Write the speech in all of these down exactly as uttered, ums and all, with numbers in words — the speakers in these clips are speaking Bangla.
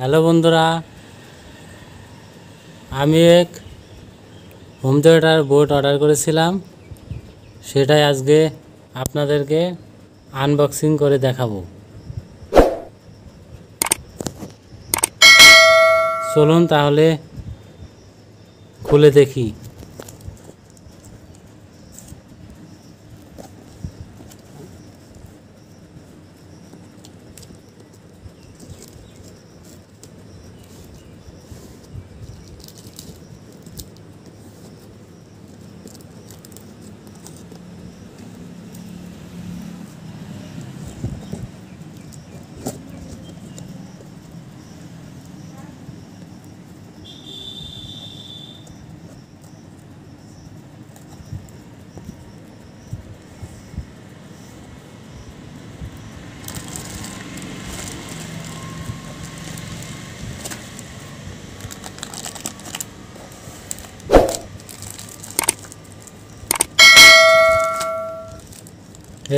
হ্যালো বন্ধুরা, আমি এক হোম থিয়েটার বোর্ড অর্ডার করেছিলাম, সেটাই আজকে আপনাদেরকে আনবক্সিং করে দেখাবো। চলুন তাহলে খুলে দেখি।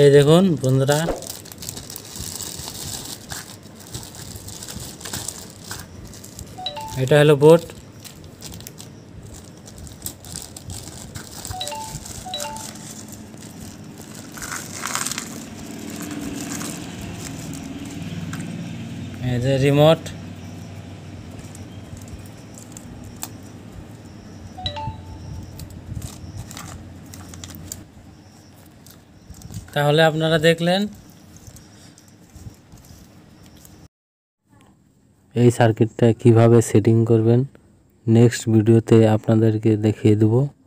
এই দেখুন বন্ধুরা, এটা হলো বোর্ড। এই যে রিমোট, তাহলে আপনারা দেখলেন এই সার্কিটটা কিভাবে সেটিং করবেন। নেক্সট ভিডিওতে আপনাদেরকে দেখিয়ে দেব।